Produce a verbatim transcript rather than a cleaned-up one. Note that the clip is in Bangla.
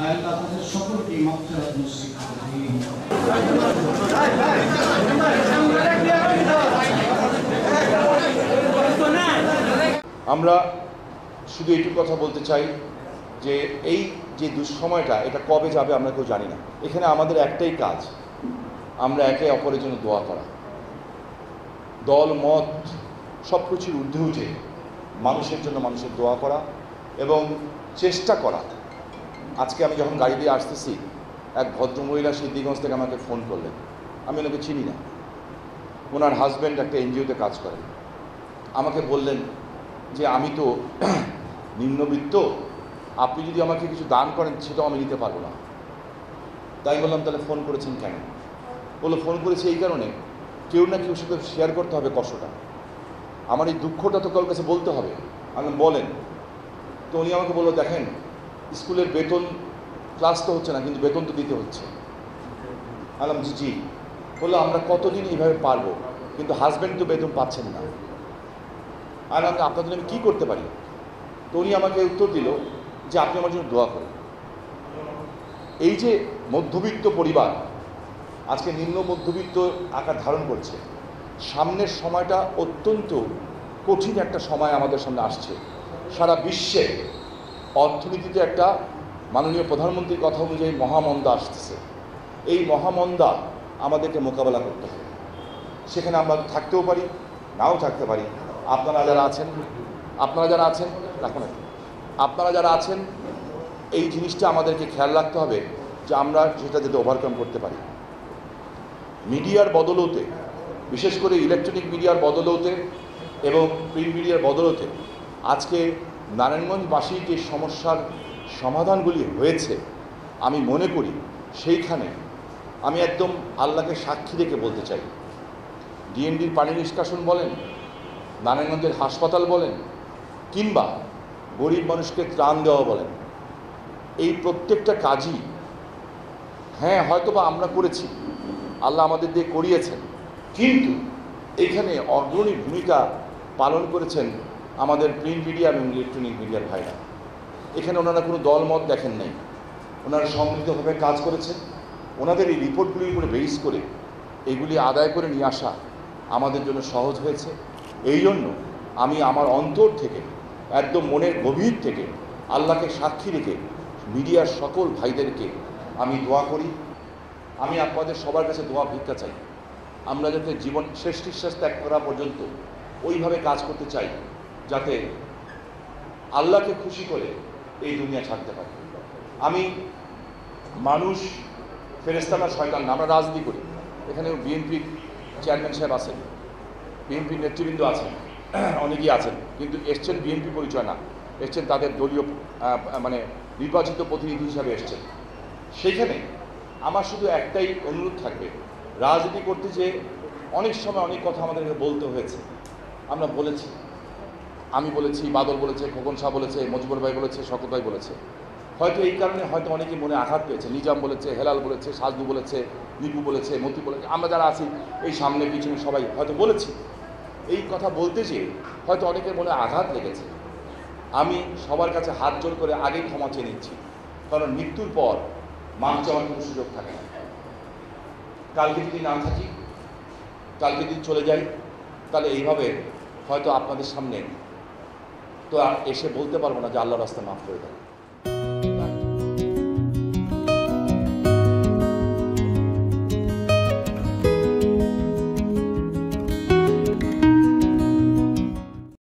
আমরা শুধু একটু কথা বলতে চাই যে এই যে দুঃসময়টা এটা কবে যাবে আমরা কেউ জানি না। এখানে আমাদের একটাই কাজ, আমরা একে অপরের জন্য দোয়া করা। দল মত সব কিছুর ঊর্ধ্বে উঠে মানুষের জন্য মানুষের দোয়া করা এবং চেষ্টা করা। আজকে আমি যখন গাড়ি দিয়ে আসতেছি, এক ভদ্রমহিলা সিদ্ধিগঞ্জ থেকে আমাকে ফোন করলেন। আমি ওনাকে চিনি না, ওনার হাজব্যান্ড একটা এনজিওতে কাজ করেন। আমাকে বললেন যে আমি তো নিম্নবিত্ত, আপনি যদি আমাকে কিছু দান করেন সেটাও আমি নিতে পারবো না। তাই বললাম তাহলে ফোন করেছেন কেন? বললো ফোন করেছি এই কারণে, কেউ না কেউ সাথে শেয়ার করতে হবে কষ্টটা, আমার এই দুঃখটা তো কারোর কাছে বলতে হবে। আমি বলেন তো, উনি আমাকে বললো দেখেন স্কুলের বেতন, ক্লাস তো হচ্ছে না কিন্তু বেতন তো দিতে হচ্ছে। আলাম জি জি। বললো আমরা কতদিন এইভাবে পারবো, কিন্তু হাজব্যান্ড তো বেতন পাচ্ছেন না। আলাম আপনাদের আমি কী করতে পারি? তো উনি আমাকে উত্তর দিল যে আপনি আমার জন্য দোয়া করেন। এই যে মধ্যবিত্ত পরিবার আজকে নিম্ন মধ্যবিত্ত আকার ধারণ করছে, সামনের সময়টা অত্যন্ত কঠিন একটা সময় আমাদের সামনে আসছে। সারা বিশ্বে অর্থনীতিতে একটা মাননীয় প্রধানমন্ত্রীর কথা অনুযায়ী মহামন্দা আসতেছে। এই মহামন্দা আমাদেরকে মোকাবেলা করতে হবে। সেখানে আমরা থাকতেও পারি, নাও থাকতে পারি। আপনারা যারা আছেন আপনারা যারা আছেন রাখুন আপনারা যারা আছেন এই জিনিসটা আমাদেরকে খেয়াল রাখতে হবে যে আমরা সেটা যাতে ওভারকাম করতে পারি। মিডিয়ার বদলতে, বিশেষ করে ইলেকট্রনিক মিডিয়ার বদলতে এবং প্রিন্ট মিডিয়ার বদলতে আজকে নারায়ণগঞ্জবাসীর যে সমস্যার সমাধানগুলি হয়েছে, আমি মনে করি সেইখানে আমি একদম আল্লাহকে সাক্ষী রেখে বলতে চাই, ডিএনডির পানি নিষ্কাশন বলেন, নারায়ণগঞ্জের হাসপাতাল বলেন, কিংবা গরিব মানুষকে ত্রাণ দেওয়া বলেন, এই প্রত্যেকটা কাজই হ্যাঁ হয়তোবা আমরা করেছি, আল্লাহ আমাদের দিয়ে করিয়েছেন, কিন্তু এখানে অগ্রণী ভূমিকা পালন করেছেন আমাদের প্রিন্ট মিডিয়া এবং ইলেকট্রনিক মিডিয়ার ভাইরা। এখানে ওনারা কোনো দলমত দেখেন নাই, ওনারা সম্মিলিতভাবে কাজ করেছেন। ওনাদের এই রিপোর্টগুলির উপরে বেস করে এগুলি আদায় করে নিয়ে আসা আমাদের জন্য সহজ হয়েছে। এই জন্য আমি আমার অন্তর থেকে, একদম মনের গভীর থেকে আল্লাহকে সাক্ষী রেখে মিডিয়ার সকল ভাইদেরকে আমি দোয়া করি। আমি আপনাদের সবার কাছে দোয়া ভিক্ষা চাই, আমরা যাতে জীবন শেষ নিঃশ্বাস ত্যাগ করা পর্যন্ত ওইভাবে কাজ করতে চাই যাতে আল্লাহকে খুশি করে এই দুনিয়া ছাড়তে পারি। আমি মানুষ ফেরেশতারা শয়তান না, আমরা রাজনীতি করি। এখানে বিএনপির চেয়ারম্যান সাহেব আছেন, বিএনপির নেতৃবৃন্দ আছেন, অনেকেই আছেন, কিন্তু এসছেন বিএনপি পরিচয় না, এসছেন তাদের দলীয় মানে নির্বাচিত প্রতিনিধি হিসাবে এসছেন। সেখানে আমার শুধু একটাই অনুরোধ থাকবে, রাজনীতি করতে যেয়ে অনেক সময় অনেক কথা আমাদেরকে বলতে হয়েছে। আমরা বলেছি, আমি বলেছি, বাদল বলেছে, খোকন শাহ বলেছে, মজিবুর ভাই বলেছে, শকত ভাই বলেছে। হয়তো এই কারণে হয়তো অনেকে মনে আঘাত পেয়েছে। নিজাম বলেছে, হেলাল বলেছে, সাজদু বলেছে, নিপু বলেছে, মতি বলেছে, আমরা যারা আছি এই সামনে পিছনে সবাই হয়তো বলেছি। এই কথা বলতে যেয়ে হয়তো অনেকের মনে আঘাত লেগেছে। আমি সবার কাছে হাত জোর করে আগে ক্ষমা চেয়ে নিচ্ছি, কারণ মৃত্যুর পর মানুষ আমার কোনো সুযোগ থাকে না। কালকে যদি না থাকি, কালকে যদি চলে যাই, তাহলে এইভাবে হয়তো আপনাদের সামনে তো আর এসে বলতে পারবো না যে আল্লাহর রাস্তায় মাফ করে দেন।